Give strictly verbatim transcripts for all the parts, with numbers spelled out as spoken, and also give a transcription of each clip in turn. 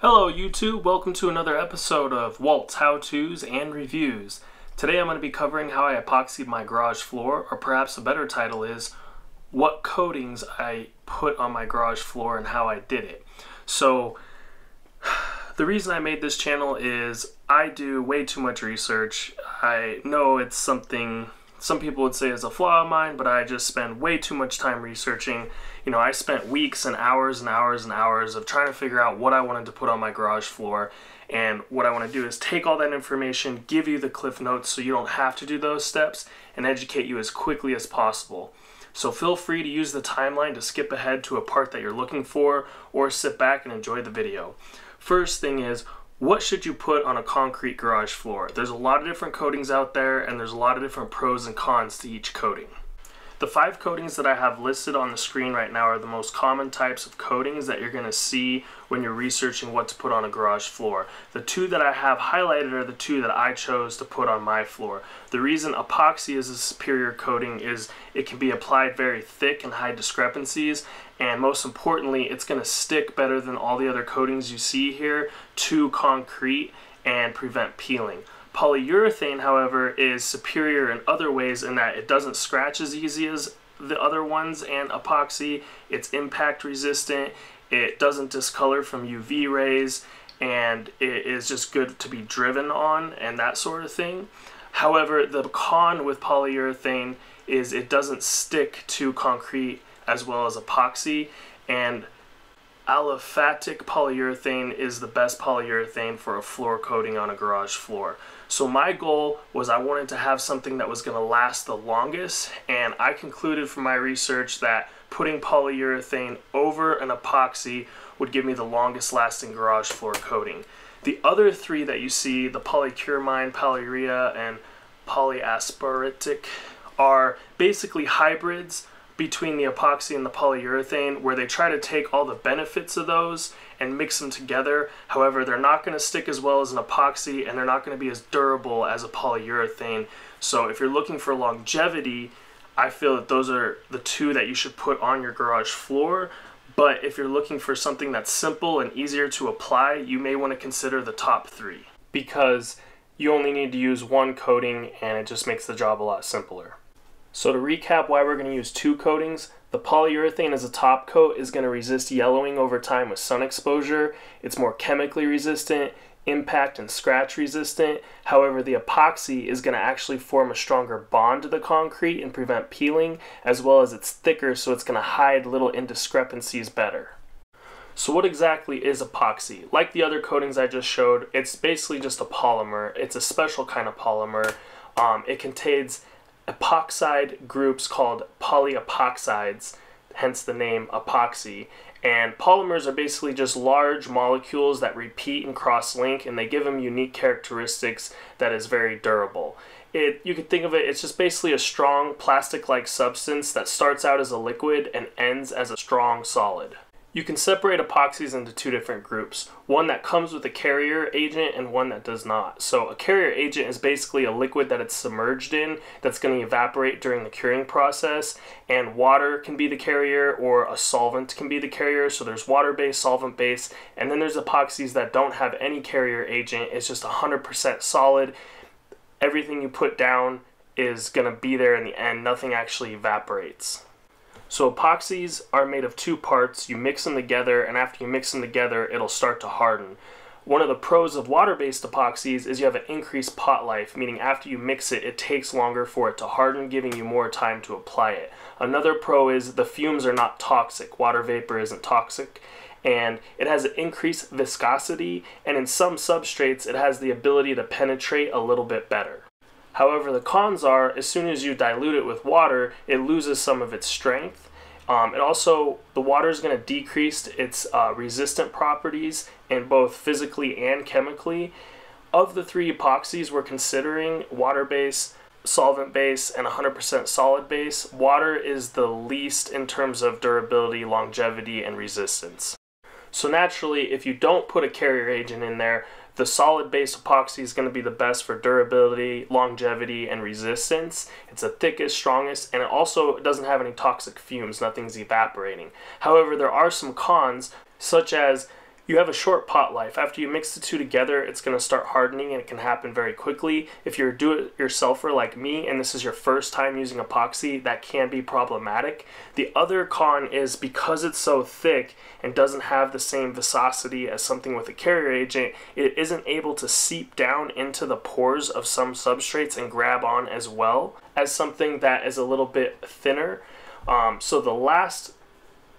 Hello YouTube, welcome to another episode of Walt's How-To's and Reviews. Today I'm going to be covering how I epoxied my garage floor, or perhaps a better title is, what coatings I put on my garage floor and how I did it. So, the reason I made this channel is I do way too much research. I know it's something some people would say is a flaw of mine, but I just spend way too much time researching. You know, I spent weeks and hours and hours and hours of trying to figure out what I wanted to put on my garage floor. And what I want to do is take all that information, give you the cliff notes so you don't have to do those steps, and educate you as quickly as possible. So feel free to use the timeline to skip ahead to a part that you're looking for, or sit back and enjoy the video. First thing is, what should you put on a concrete garage floor? There's a lot of different coatings out there, and there's a lot of different pros and cons to each coating. The five coatings that I have listed on the screen right now are the most common types of coatings that you're going to see when you're researching what to put on a garage floor. The two that I have highlighted are the two that I chose to put on my floor. The reason epoxy is a superior coating is it can be applied very thick and high discrepancies, and most importantly, it's going to stick better than all the other coatings you see here to concrete and prevent peeling. Polyurethane, however, is superior in other ways in that it doesn't scratch as easy as the other ones and epoxy, it's impact resistant, it doesn't discolor from U V rays, and it is just good to be driven on and that sort of thing. However, the con with polyurethane is it doesn't stick to concrete as well as epoxy, and aliphatic polyurethane is the best polyurethane for a floor coating on a garage floor. So my goal was I wanted to have something that was going to last the longest, and I concluded from my research that putting polyurethane over an epoxy would give me the longest lasting garage floor coating. The other three that you see, the polycuramine, polyurea, and polyaspartic, are basically hybrids between the epoxy and the polyurethane, where they try to take all the benefits of those and mix them together. However, they're not going to stick as well as an epoxy, and they're not going to be as durable as a polyurethane. So if you're looking for longevity, I feel that those are the two that you should put on your garage floor. But if you're looking for something that's simple and easier to apply, you may want to consider the top three, because you only need to use one coating and it just makes the job a lot simpler. So to recap why we're going to use two coatings, the polyurethane as a top coat is going to resist yellowing over time with sun exposure. It's more chemically resistant, impact and scratch resistant. However, the epoxy is going to actually form a stronger bond to the concrete and prevent peeling, as well as it's thicker, so it's going to hide little indiscrepancies better. So what exactly is epoxy? Like the other coatings I just showed, it's basically just a polymer. It's a special kind of polymer. Um, it contains epoxide groups called polyepoxides, hence the name epoxy. And polymers are basically just large molecules that repeat and cross-link, and they give them unique characteristics that is very durable. It, you can think of it, it's just basically a strong plastic-like substance that starts out as a liquid and ends as a strong solid. You can separate epoxies into two different groups, one that comes with a carrier agent and one that does not. So a carrier agent is basically a liquid that it's submerged in that's going to evaporate during the curing process, and water can be the carrier, or a solvent can be the carrier. So there's water-based, solvent-based, and then there's epoxies that don't have any carrier agent. It's just one hundred percent solid. Everything you put down is going to be there in the end. Nothing actually evaporates. So epoxies are made of two parts. You mix them together, and after you mix them together, it'll start to harden. One of the pros of water-based epoxies is you have an increased pot life, meaning after you mix it, it takes longer for it to harden, giving you more time to apply it. Another pro is the fumes are not toxic. Water vapor isn't toxic, and it has an increased viscosity, and in some substrates, it has the ability to penetrate a little bit better. However, the cons are, as soon as you dilute it with water, it loses some of its strength. Um, it also, the water is going to decrease its uh, resistant properties, in both physically and chemically. Of the three epoxies we're considering, water-based, solvent-based, and one hundred percent solid-based, water is the least in terms of durability, longevity, and resistance. So naturally, if you don't put a carrier agent in there, the solid-based epoxy is going to be the best for durability, longevity, and resistance. It's the thickest, strongest, and it also doesn't have any toxic fumes. Nothing's evaporating. However, there are some cons, such as you have a short pot life. After you mix the two together, it's going to start hardening, and it can happen very quickly. If you're a do-it-yourselfer like me and this is your first time using epoxy, that can be problematic. The other con is because it's so thick and doesn't have the same viscosity as something with a carrier agent, it isn't able to seep down into the pores of some substrates and grab on as well as something that is a little bit thinner. Um, so the last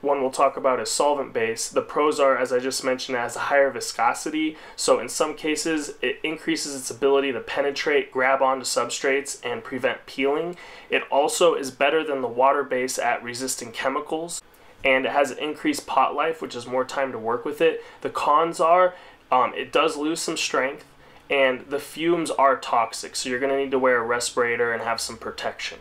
one we'll talk about is solvent base. The pros are, as I just mentioned, it has a higher viscosity, so in some cases it increases its ability to penetrate, grab onto substrates, and prevent peeling. It also is better than the water base at resisting chemicals, and it has an increased pot life, which is more time to work with it. The cons are, um, it does lose some strength, and the fumes are toxic, so you're going to need to wear a respirator and have some protection.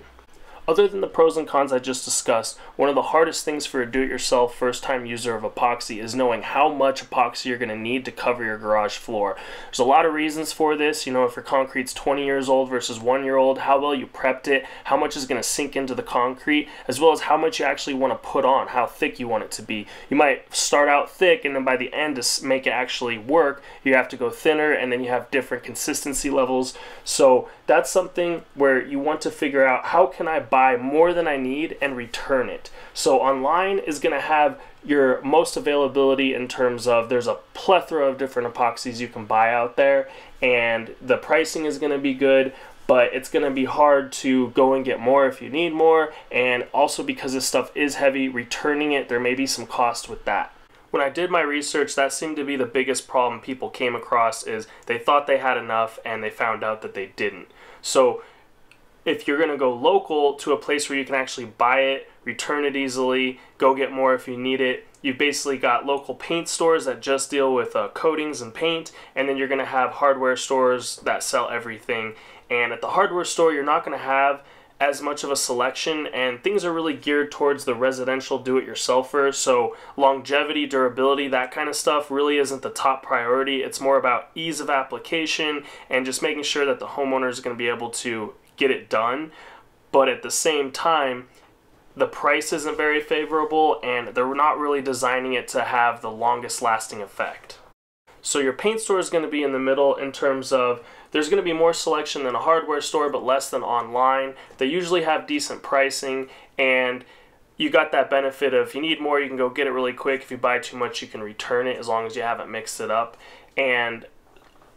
Other than the pros and cons I just discussed, one of the hardest things for a do-it-yourself first-time user of epoxy is knowing how much epoxy you're going to need to cover your garage floor. There's a lot of reasons for this. You know, if your concrete's twenty years old versus one year old, how well you prepped it, how much is going to sink into the concrete, as well as how much you actually want to put on, how thick you want it to be. You might start out thick, and then by the end to make it actually work, you have to go thinner, and then you have different consistency levels. So that's something where you want to figure out, how can I buy buy more than I need and return it? So online is going to have your most availability in terms of, there's a plethora of different epoxies you can buy out there, and the pricing is going to be good, but it's going to be hard to go and get more if you need more. And also, because this stuff is heavy, returning it, there may be some cost with that. When I did my research, that seemed to be the biggest problem people came across, is they thought they had enough and they found out that they didn't. So if you're going to go local to a place where you can actually buy it, return it easily, go get more if you need it, you've basically got local paint stores that just deal with uh, coatings and paint, and then you're going to have hardware stores that sell everything. And at the hardware store, you're not going to have as much of a selection, and things are really geared towards the residential do-it-yourselfer, so longevity, durability, that kind of stuff really isn't the top priority. It's more about ease of application and just making sure that the homeowner is going to be able to get it done. But at the same time, the price isn't very favorable, and they're not really designing it to have the longest lasting effect. So your paint store is going to be in the middle, in terms of there's going to be more selection than a hardware store but less than online. They usually have decent pricing, and you got that benefit of, if you need more, you can go get it really quick. If you buy too much, you can return it, as long as you haven't mixed it up. And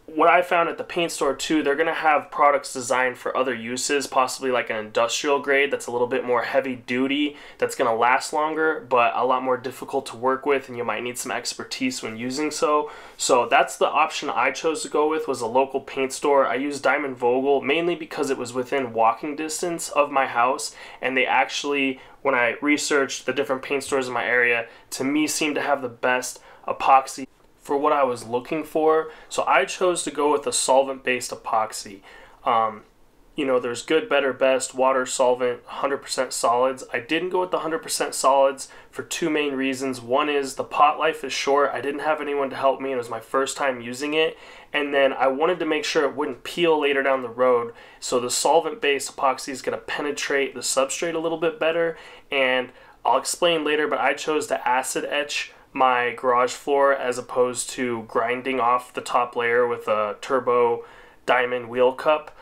what I found at the paint store too, they're going to have products designed for other uses, possibly like an industrial grade that's a little bit more heavy duty, that's going to last longer, but a lot more difficult to work with, and you might need some expertise when using so. So that's the option I chose to go with, was a local paint store. I used Diamond Vogel mainly because it was within walking distance of my house, and they actually, when I researched the different paint stores in my area, to me seemed to have the best epoxy for what I was looking for. So I chose to go with a solvent-based epoxy. Um, you know, there's good, better, best, water, solvent, one hundred percent solids. I didn't go with the one hundred percent solids for two main reasons. One is the pot life is short. I didn't have anyone to help me, and it was my first time using it. And then I wanted to make sure it wouldn't peel later down the road. So the solvent-based epoxy is gonna penetrate the substrate a little bit better. And I'll explain later, but I chose to acid etch my garage floor as opposed to grinding off the top layer with a turbo diamond wheel cup,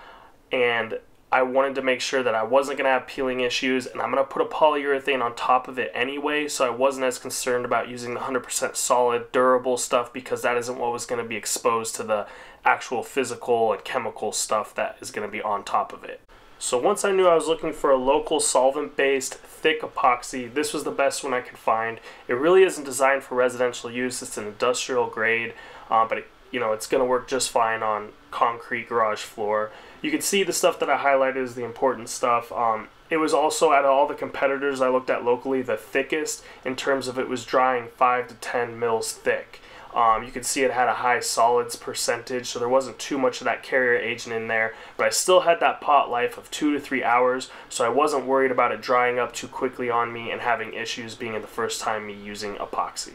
and I wanted to make sure that I wasn't going to have peeling issues, and I'm going to put a polyurethane on top of it anyway, so I wasn't as concerned about using the one hundred percent solid durable stuff, because that isn't what was going to be exposed to the actual physical and chemical stuff that is going to be on top of it. So once I knew I was looking for a local solvent-based thick epoxy, this was the best one I could find. It really isn't designed for residential use. It's an industrial grade, uh, but it, you know, it's going to work just fine on concrete garage floor. You can see the stuff that I highlighted is the important stuff. Um, it was also, out of all the competitors I looked at locally, the thickest in terms of it was drying five to ten mils thick. Um, you can see it had a high solids percentage, so there wasn't too much of that carrier agent in there, but I still had that pot life of two to three hours, so I wasn't worried about it drying up too quickly on me and having issues being in the first time me using epoxy.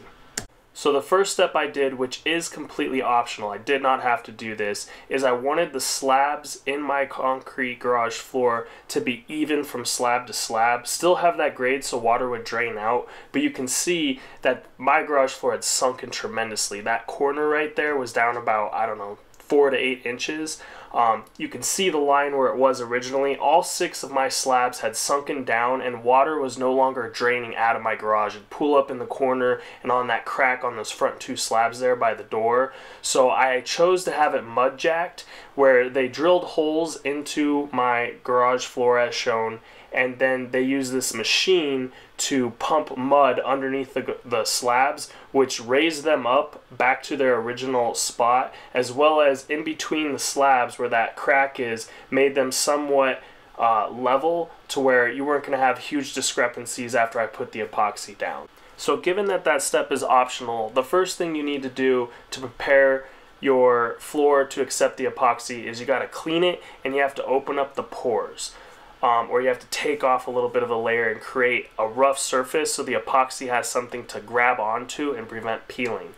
So the first step I did, which is completely optional, I did not have to do this, is I wanted the slabs in my concrete garage floor to be even from slab to slab, still have that grade so water would drain out, but you can see that my garage floor had sunken tremendously. That corner right there was down about, I don't know, four to eight inches. Um, you can see the line where it was originally. All six of my slabs had sunken down and water was no longer draining out of my garage. It'd pull up in the corner and on that crack on those front two slabs there by the door. So I chose to have it mud jacked, where they drilled holes into my garage floor as shown, and then they used this machine to pump mud underneath the, the slabs, which raised them up back to their original spot, as well as in between the slabs where that crack is, made them somewhat uh, level to where you weren't going to have huge discrepancies after I put the epoxy down. So given that that step is optional, the first thing you need to do to prepare your floor to accept the epoxy is you got to clean it, and you have to open up the pores. Um, or you have to take off a little bit of a layer and create a rough surface so the epoxy has something to grab onto and prevent peeling.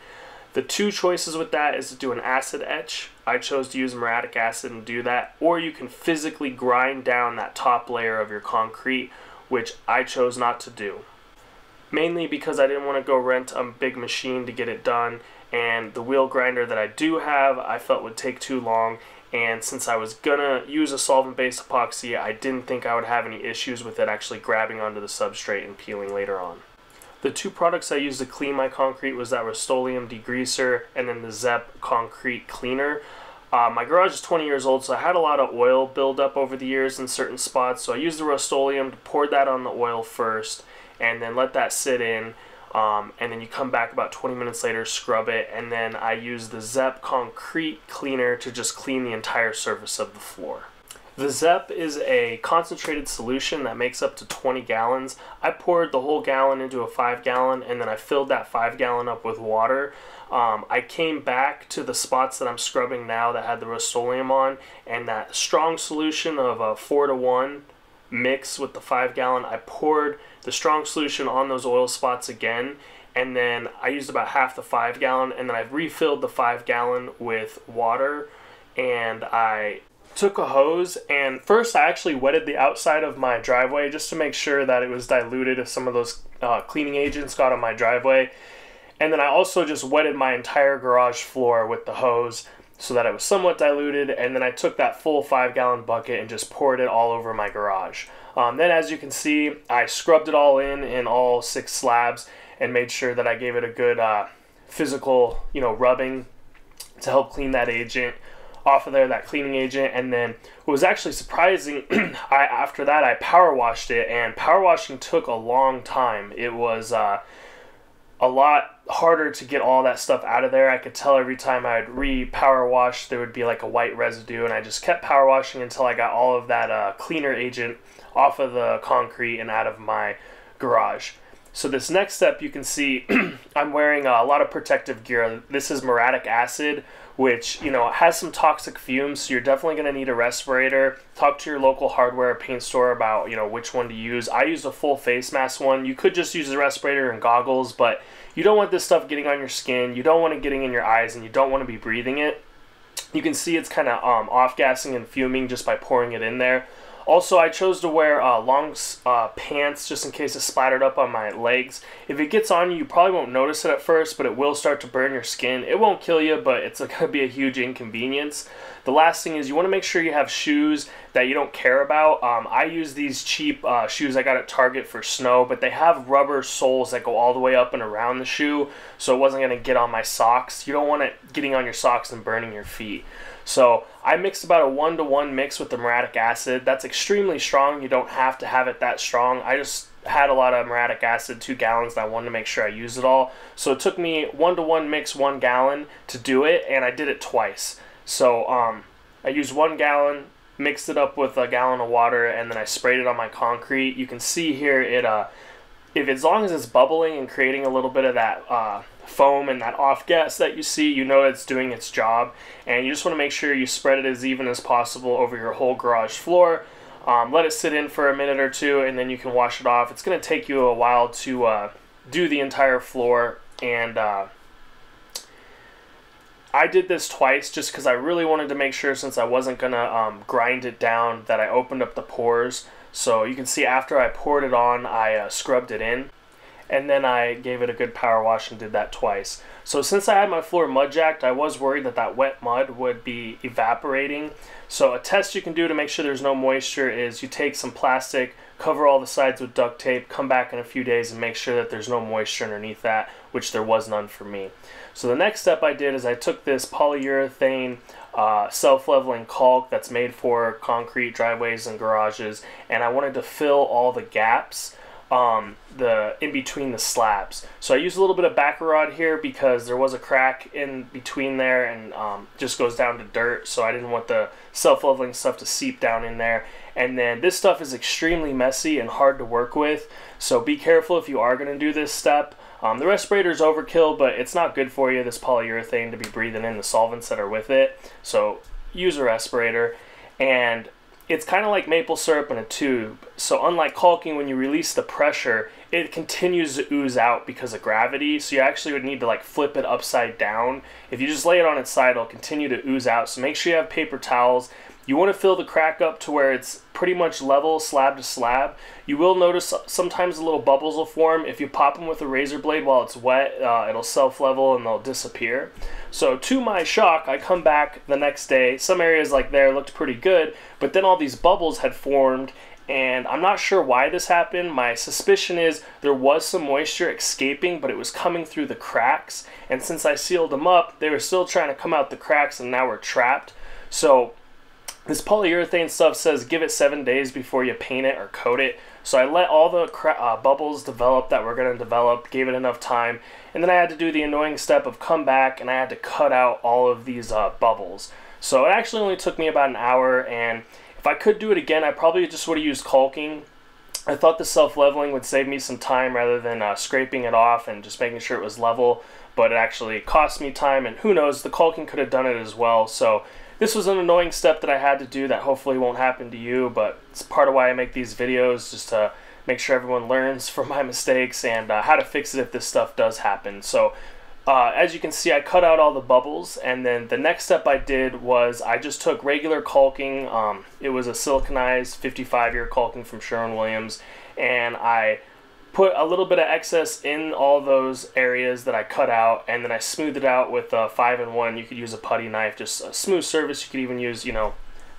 The two choices with that is to do an acid etch. I chose to use muriatic acid and do that, or you can physically grind down that top layer of your concrete, which I chose not to do. Mainly because I didn't want to go rent a big machine to get it done, and the wheel grinder that I do have I felt would take too long. And since I was gonna use a solvent-based epoxy, I didn't think I would have any issues with it actually grabbing onto the substrate and peeling later on. The two products I used to clean my concrete was that Rust-Oleum degreaser and then the Zep concrete cleaner. Uh, my garage is twenty years old, so I had a lot of oil build up over the years in certain spots, so I used the Rust-Oleum to pour that on the oil first and then let that sit in. Um, and then you come back about twenty minutes later, scrub it, and then I use the Zep concrete cleaner to just clean the entire surface of the floor. The Zep is a concentrated solution that makes up to twenty gallons. I poured the whole gallon into a five gallon and then I filled that five gallon up with water. Um, I came back to the spots that I'm scrubbing now that had the Rust-Oleum on, and that strong solution of a four to one mix with the five gallon, I poured the strong solution on those oil spots again, and then I used about half the five gallon, and then I refilled the five gallon with water, and I took a hose, and first I actually wetted the outside of my driveway just to make sure that it was diluted if some of those uh, cleaning agents got on my driveway, and then I also just wetted my entire garage floor with the hose so that it was somewhat diluted, and then I took that full five gallon bucket and just poured it all over my garage. Um, then as you can see, I scrubbed it all in in all six slabs and made sure that I gave it a good uh, physical, you know, rubbing to help clean that agent off of there, that cleaning agent. And then what was actually surprising, I after that I power washed it, and power washing took a long time. It was uh, a lot harder to get all that stuff out of there. I could tell every time I'd re-power wash there would be like a white residue, and I just kept power washing until I got all of that uh, cleaner agent off of the concrete and out of my garage. So this next step, you can see I'm wearing a lot of protective gear. This is muriatic acid, which, you know, has some toxic fumes, so you're definitely going to need a respirator. Talk to your local hardware or paint store about, you know, which one to use. I used a full face mask one. You could just use a respirator and goggles, but you don't want this stuff getting on your skin, you don't want it getting in your eyes, and you don't want to be breathing it. You can see it's kind of um, off-gassing and fuming just by pouring it in there. Also, I chose to wear uh, long uh, pants just in case it splattered up on my legs. If it gets on you, you probably won't notice it at first, but it will start to burn your skin. It won't kill you, but it's going to be a huge inconvenience. The last thing is you want to make sure you have shoes that you don't care about. Um, I use these cheap uh, shoes I got at Target for snow, but they have rubber soles that go all the way up and around the shoe, so it wasn't going to get on my socks. You don't want it getting on your socks and burning your feet. So I mixed about a one-to-one mix with the muriatic acid. That's extremely strong. You don't have to have it that strong. I just had a lot of muriatic acid, two gallons, and I wanted to make sure I used it all. So it took me one-to-one mix, one gallon to do it, and I did it twice. So um, I used one gallon, mixed it up with a gallon of water, and then I sprayed it on my concrete. You can see here it, uh, if as long as it's bubbling and creating a little bit of that uh, foam and that off gas that you see, you know it's doing its job, and you just want to make sure you spread it as even as possible over your whole garage floor. Um, let it sit in for a minute or two, and then you can wash it off. It's going to take you a while to uh, do the entire floor, and uh, I did this twice just because I really wanted to make sure, since I wasn't going to um, grind it down, that I opened up the pores. So you can see after I poured it on, I uh, scrubbed it in. And then I gave it a good power wash and did that twice. So since I had my floor mud jacked, I was worried that that wet mud would be evaporating. So a test you can do to make sure there's no moisture is you take some plastic, cover all the sides with duct tape, come back in a few days and make sure that there's no moisture underneath that, which there was none for me. So the next step I did is I took this polyurethane uh, self-leveling caulk that's made for concrete, driveways, and garages, and I wanted to fill all the gaps um the in between the slabs. So I used a little bit of Baccarat here because there was a crack in between there, and um just goes down to dirt, so I didn't want the self-leveling stuff to seep down in there. And then this stuff is extremely messy and hard to work with, so be careful if you are going to do this step. Um, the respirator is overkill, but it's not good for you, this polyurethane, to be breathing in the solvents that are with it, so use a respirator. And it's kind of like maple syrup in a tube. So unlike caulking, when you release the pressure, it continues to ooze out because of gravity. So you actually would need to like flip it upside down. If you just lay it on its side, it'll continue to ooze out. So make sure you have paper towels. You want to fill the crack up to where it's pretty much level slab to slab. You will notice sometimes little bubbles will form. If you pop them with a razor blade while it's wet, uh, it'll self-level and they'll disappear. So to my shock, I come back the next day. Some areas like there looked pretty good, but then all these bubbles had formed, and I'm not sure why this happened. My suspicion is there was some moisture escaping, but it was coming through the cracks. And since I sealed them up, they were still trying to come out the cracks, and now we're trapped. So this polyurethane stuff says give it seven days before you paint it or coat it. So I let all the cra uh, bubbles develop that were going to develop, gave it enough time, and then I had to do the annoying step of come back and I had to cut out all of these uh, bubbles. So it actually only took me about an hour, and if I could do it again, I probably just would have used caulking. I thought the self-leveling would save me some time rather than uh, scraping it off and just making sure it was level, but it actually cost me time, and who knows, the caulking could have done it as well. So this was an annoying step that I had to do that hopefully won't happen to you, but it's part of why I make these videos, just to make sure everyone learns from my mistakes and uh, how to fix it if this stuff does happen. So uh, as you can see, I cut out all the bubbles, and then the next step I did was I just took regular caulking. Um, it was a siliconized fifty-five year caulking from Sherwin-Williams, and I put a little bit of excess in all those areas that I cut out, and then I smoothed it out with a five in one. You could use a putty knife, just a smooth surface. You could even use, you know,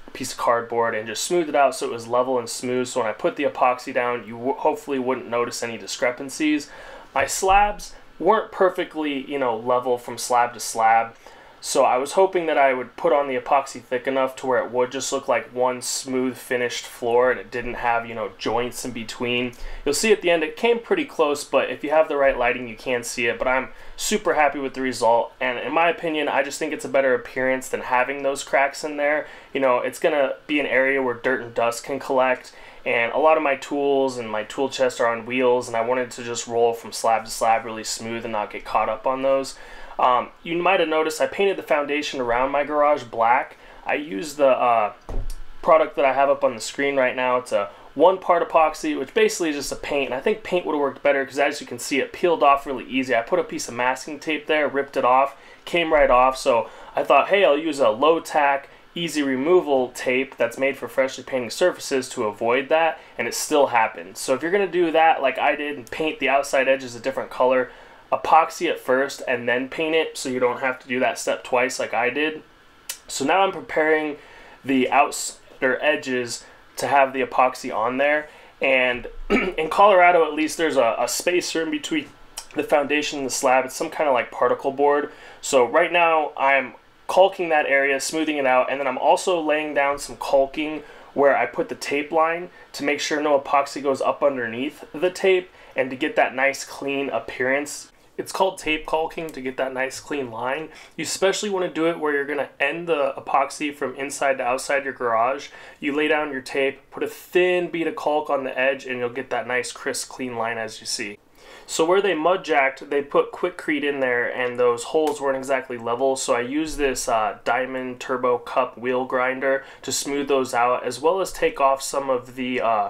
a piece of cardboard and just smooth it out so it was level and smooth. So when I put the epoxy down, you w hopefully wouldn't notice any discrepancies. My slabs weren't perfectly, you know, level from slab to slab, so I was hoping that I would put on the epoxy thick enough to where it would just look like one smooth finished floor and it didn't have, you know, joints in between. You'll see at the end it came pretty close, but if you have the right lighting you can see it. But I'm super happy with the result, and in my opinion I just think it's a better appearance than having those cracks in there. You know, it's gonna be an area where dirt and dust can collect, and a lot of my tools and my tool chest are on wheels, and I wanted to just roll from slab to slab really smooth and not get caught up on those. Um, you might have noticed I painted the foundation around my garage black. I used the uh, product that I have up on the screen right now. It's a one part epoxy, which basically is just a paint, and I think paint would have worked better because as you can see it peeled off really easy. I put a piece of masking tape there, ripped it off, came right off, so I thought, hey, I'll use a low tack, easy removal tape that's made for freshly painting surfaces to avoid that, and it still happened. So if you're going to do that like I did and paint the outside edges a different color, epoxy at first and then paint it, so you don't have to do that step twice like I did. So now I'm preparing the outer edges to have the epoxy on there, and in Colorado at least there's a, a spacer in between the foundation and the slab. It's some kind of like particle board. So right now I'm caulking that area, smoothing it out, and then I'm also laying down some caulking where I put the tape line to make sure no epoxy goes up underneath the tape and to get that nice clean appearance. It's called tape caulking to get that nice clean line. You especially want to do it where you're going to end the epoxy from inside to outside your garage. You lay down your tape, put a thin bead of caulk on the edge, and you'll get that nice crisp clean line as you see. So where they mud jacked, they put quickcrete in there, and those holes weren't exactly level, so I used this uh, Diamond Turbo Cup wheel grinder to smooth those out, as well as take off some of the uh,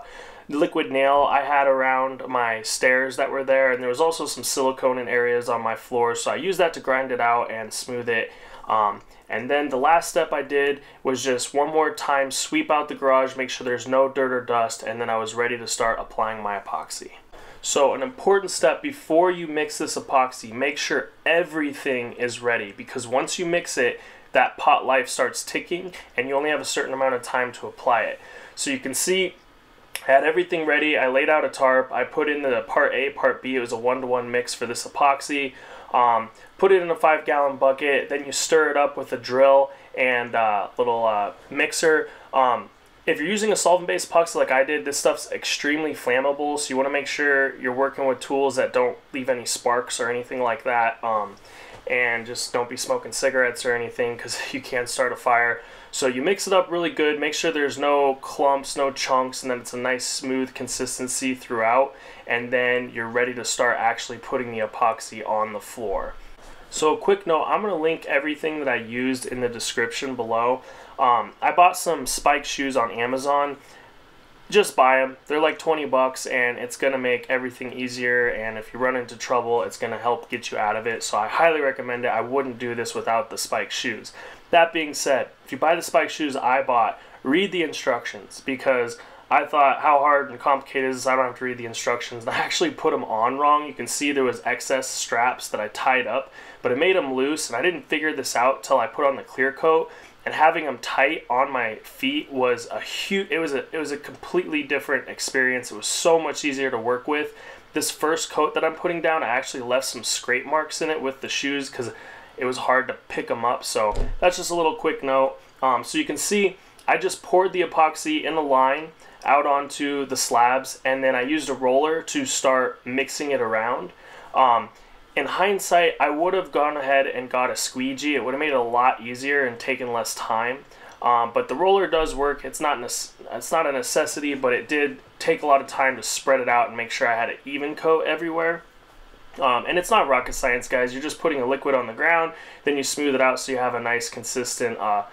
liquid nail I had around my stairs that were there, and there was also some silicone in areas on my floor, so I used that to grind it out and smooth it. Um, and then the last step I did was just one more time sweep out the garage, make sure there's no dirt or dust, and then I was ready to start applying my epoxy. So an important step before you mix this epoxy, make sure everything is ready, because once you mix it, that pot life starts ticking and you only have a certain amount of time to apply it. So you can see I had everything ready. I laid out a tarp. I put in the part A, part B. It was a one-to-one mix for this epoxy. Um, put it in a five-gallon bucket. Then you stir it up with a drill and a little uh, mixer. Um, If you're using a solvent-based epoxy like I did, this stuff's extremely flammable, so you want to make sure you're working with tools that don't leave any sparks or anything like that. Um, and just don't be smoking cigarettes or anything, because you can start a fire. So you mix it up really good, make sure there's no clumps, no chunks, and then it's a nice smooth consistency throughout. And then you're ready to start actually putting the epoxy on the floor. So a quick note, I'm going to link everything that I used in the description below. Um, I bought some spike shoes on Amazon. Just buy them. They're like twenty bucks, and it's going to make everything easier, and if you run into trouble, it's going to help get you out of it. So I highly recommend it. I wouldn't do this without the spike shoes. That being said, if you buy the spike shoes I bought, read the instructions, because I thought, how hard and complicated is this? I don't have to read the instructions. And I actually put them on wrong. You can see there was excess straps that I tied up, but I made them loose, and I didn't figure this out till I put on the clear coat. And having them tight on my feet was a huge, it was a, it was a completely different experience. It was so much easier to work with. This first coat that I'm putting down, I actually left some scrape marks in it with the shoes because it was hard to pick them up. So that's just a little quick note. Um, so you can see I just poured the epoxy in a line out onto the slabs, and then I used a roller to start mixing it around. Um, in hindsight, I would have gone ahead and got a squeegee. It would have made it a lot easier and taken less time. Um, but the roller does work. It's not, it's not a necessity, but it did take a lot of time to spread it out and make sure I had an even coat everywhere. Um, and it's not rocket science, guys. You're just putting a liquid on the ground, then you smooth it out so you have a nice consistent uh,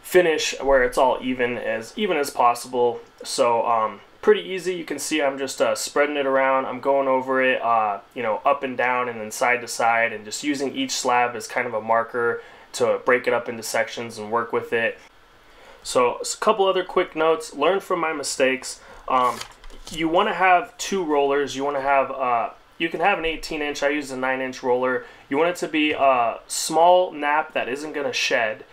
finish where it's all even as even as possible. So um pretty easy. You can see I'm just uh spreading it around. I'm going over it uh you know, up and down and then side to side, and just using each slab as kind of a marker to break it up into sections and work with it. So a couple other quick notes. Learn from my mistakes. Um you want to have two rollers. You want to have uh you can have an eighteen inch. I used a nine inch roller. You want it to be a small nap that isn't going to shed,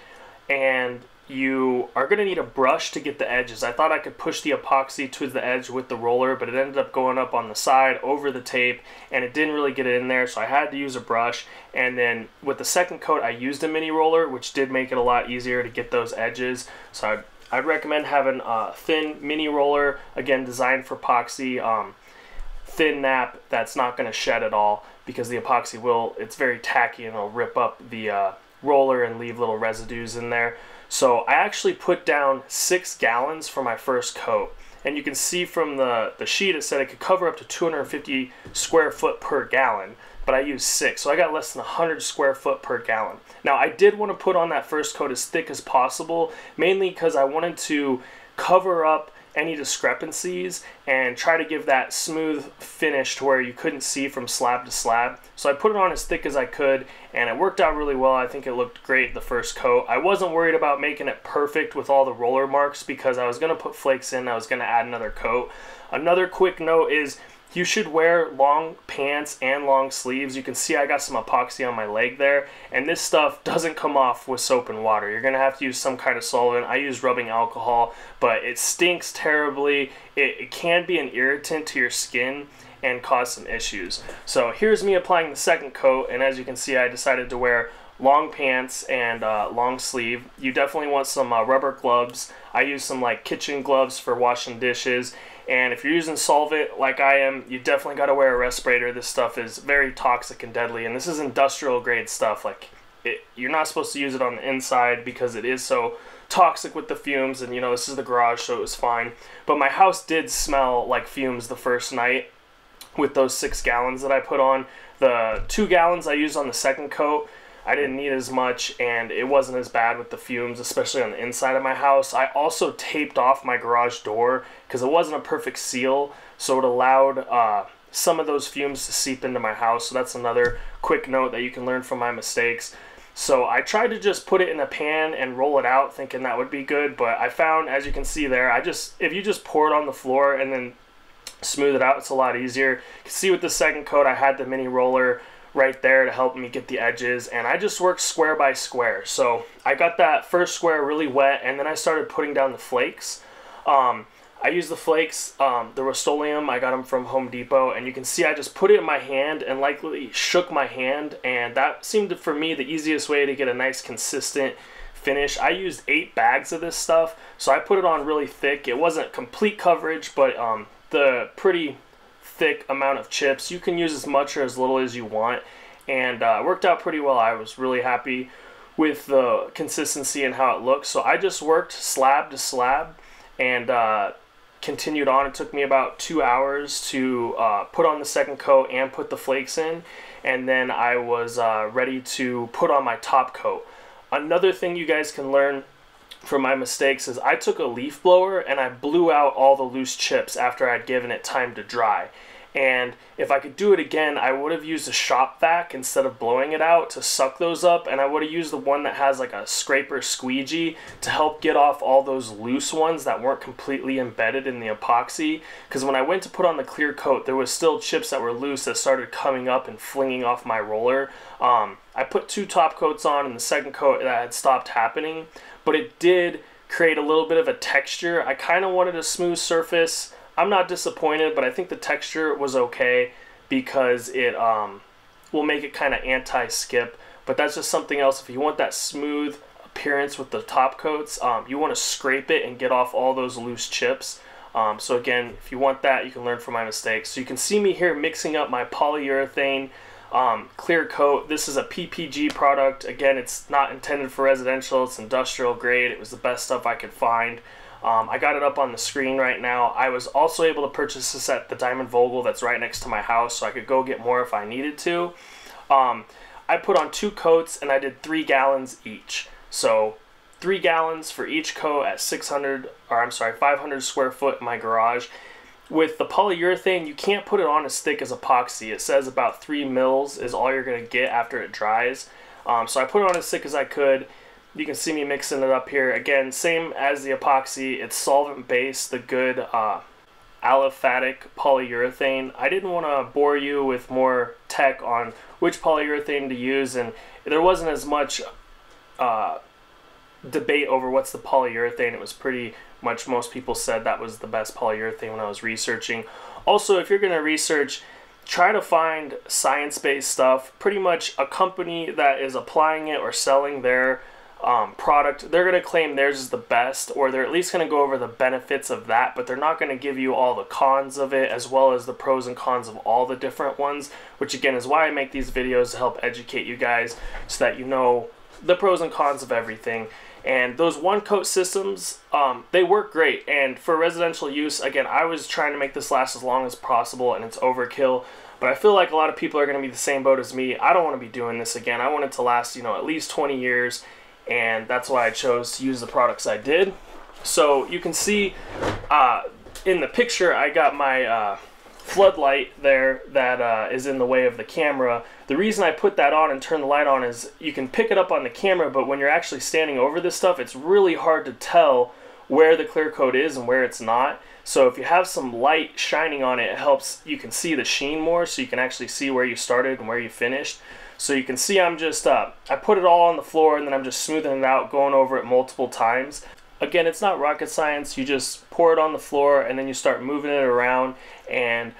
and you are going to need a brush to get the edges. I thought I could push the epoxy to the edge with the roller, but it ended up going up on the side over the tape, and it didn't really get it in there, so I had to use a brush. And then with the second coat, I used a mini roller, which did make it a lot easier to get those edges. So I'd, I'd recommend having a thin mini roller, again, designed for epoxy, um, thin nap that's not going to shed at all, because the epoxy will, it's very tacky and it'll rip up the uh, roller and leave little residues in there. So I actually put down six gallons for my first coat, and you can see from the, the sheet it said it could cover up to two hundred fifty square foot per gallon, but I used six, so I got less than one hundred square foot per gallon. Now I did want to put on that first coat as thick as possible, mainly because I wanted to cover up any discrepancies and try to give that smooth finish to where you couldn't see from slab to slab. So I put it on as thick as I could, and it worked out really well. I think it looked great the first coat. I wasn't worried about making it perfect with all the roller marks, because I was going to put flakes in, I was going to add another coat. Another quick note is you should wear long pants and long sleeves. You can see I got some epoxy on my leg there, and this stuff doesn't come off with soap and water. You're gonna have to use some kind of solvent. I use rubbing alcohol, but it stinks terribly. It, it can be an irritant to your skin and cause some issues. So here's me applying the second coat, and as you can see, I decided to wear long pants and uh, long sleeve. You definitely want some uh, rubber gloves. I use some like kitchen gloves for washing dishes. And if you're using solvent like I am, you definitely got to wear a respirator. This stuff is very toxic and deadly, and this is industrial grade stuff. Like, it, you're not supposed to use it on the inside because it is so toxic with the fumes, and you know, this is the garage, so it was fine. But my house did smell like fumes the first night with those six gallons that I put on. The two gallons I used on the second coat, I didn't need as much, and it wasn't as bad with the fumes, especially on the inside of my house. I also taped off my garage door because it wasn't a perfect seal, so it allowed uh, some of those fumes to seep into my house. So that's another quick note that you can learn from my mistakes. So I tried to just put it in a pan and roll it out thinking that would be good, but I found, as you can see there, I just if you just pour it on the floor and then smooth it out, it's a lot easier. You can see with the second coat I had the mini roller right there to help me get the edges, and I just worked square by square. So I got that first square really wet, and then I started putting down the flakes. Um, I used the flakes, um, the Rust-Oleum, I got them from Home Depot, and you can see I just put it in my hand and lightly shook my hand, and that seemed to, for me, the easiest way to get a nice consistent finish. I used eight bags of this stuff, so I put it on really thick. It wasn't complete coverage, but um, the pretty thick amount of chips. You can use as much or as little as you want, and uh, it worked out pretty well. I was really happy with the consistency and how it looked, so I just worked slab to slab, and uh, continued on. It took me about two hours to uh, put on the second coat and put the flakes in, and then I was uh, ready to put on my top coat. Another thing you guys can learn from my mistakes is I took a leaf blower and I blew out all the loose chips after I'd given it time to dry. And if I could do it again, I would have used a shop vac instead of blowing it out to suck those up, and I would have used the one that has like a scraper squeegee to help get off all those loose ones that weren't completely embedded in the epoxy, because when I went to put on the clear coat, there was still chips that were loose that started coming up and flinging off my roller. Um, I put two top coats on, and the second coat that had stopped happening, but it did create a little bit of a texture. I kind of wanted a smooth surface. I'm not disappointed, but I think the texture was okay because it um, will make it kind of anti-skip. But that's just something else. If you want that smooth appearance with the top coats, um, you want to scrape it and get off all those loose chips. Um, so again, if you want that, you can learn from my mistakes. So you can see me here mixing up my polyurethane um, clear coat. This is a P P G product. Again, it's not intended for residential. It's industrial grade. It was the best stuff I could find. Um, I got it up on the screen right now. I was also able to purchase this at the Diamond Vogel that's right next to my house, so I could go get more if I needed to. Um, I put on two coats, and I did three gallons each. So three gallons for each coat at six hundred, or I'm sorry, five hundred square foot in my garage. With the polyurethane, you can't put it on as thick as epoxy. It says about three mils is all you're going to get after it dries. Um, so I put it on as thick as I could. You can see me mixing it up here. Again, same as the epoxy, it's solvent-based, the good uh, aliphatic polyurethane. I didn't want to bore you with more tech on which polyurethane to use, and there wasn't as much uh, debate over what's the polyurethane. It was pretty much most people said that was the best polyurethane when I was researching. Also, if you're going to research, try to find science-based stuff. Pretty much a company that is applying it or selling their Um, product, they're going to claim theirs is the best, or they're at least going to go over the benefits of that, but they're not going to give you all the cons of it as well as the pros and cons of all the different ones, which again is why I make these videos to help educate you guys so that you know the pros and cons of everything. And those one coat systems, um, they work great, and for residential use, again, I was trying to make this last as long as possible, and it's overkill. But I feel like a lot of people are going to be the same boat as me. I don't want to be doing this again. I want it to last, you know, at least twenty years. And that's why I chose to use the products I did. So you can see uh, in the picture I got my uh, floodlight there that uh, is in the way of the camera. The reason I put that on and turn the light on is you can pick it up on the camera, but when you're actually standing over this stuff, it's really hard to tell where the clear coat is and where it's not. So if you have some light shining on it, it helps. You can see the sheen more, so you can actually see where you started and where you finished. So you can see I'm just, uh, I put it all on the floor, and then I'm just smoothing it out, going over it multiple times. Again, it's not rocket science. You just pour it on the floor, and then you start moving it around and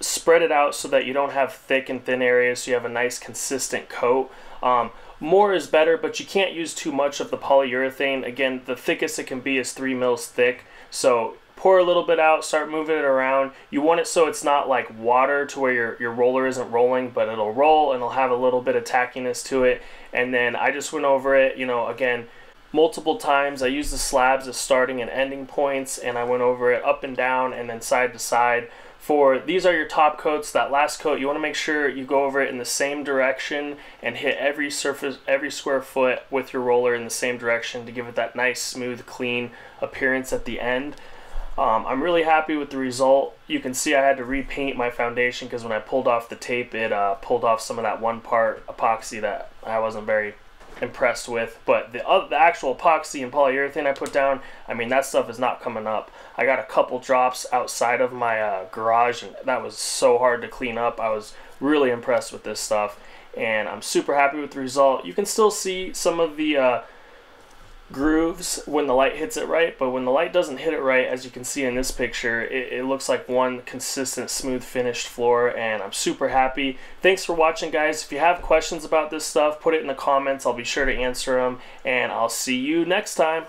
spread it out so that you don't have thick and thin areas, so you have a nice consistent coat. Um, more is better, but you can't use too much of the polyurethane. Again, the thickest it can be is three mils thick. So pour a little bit out, start moving it around. You want it so it's not like water to where your, your roller isn't rolling, but it'll roll and it'll have a little bit of tackiness to it. And then I just went over it, you know, again, multiple times. I used the slabs as starting and ending points, and I went over it up and down and then side to side for these are your top coats. That last coat, you want to make sure you go over it in the same direction and hit every surface, every square foot with your roller in the same direction to give it that nice, smooth, clean appearance at the end. Um, I'm really happy with the result. You can see I had to repaint my foundation because when I pulled off the tape, it uh, pulled off some of that one part epoxy that I wasn't very impressed with. But the, uh, the actual epoxy and polyurethane I put down, I mean, that stuff is not coming up. I got a couple drops outside of my uh, garage, and that was so hard to clean up. I was really impressed with this stuff, and I'm super happy with the result. You can still see some of the uh, grooves when the light hits it right, but when the light doesn't hit it right, as you can see in this picture, it, it looks like one consistent, smooth, finished floor, and I'm super happy. Thanks for watching, guys. If you have questions about this stuff, put it in the comments. I'll be sure to answer them, and I'll see you next time.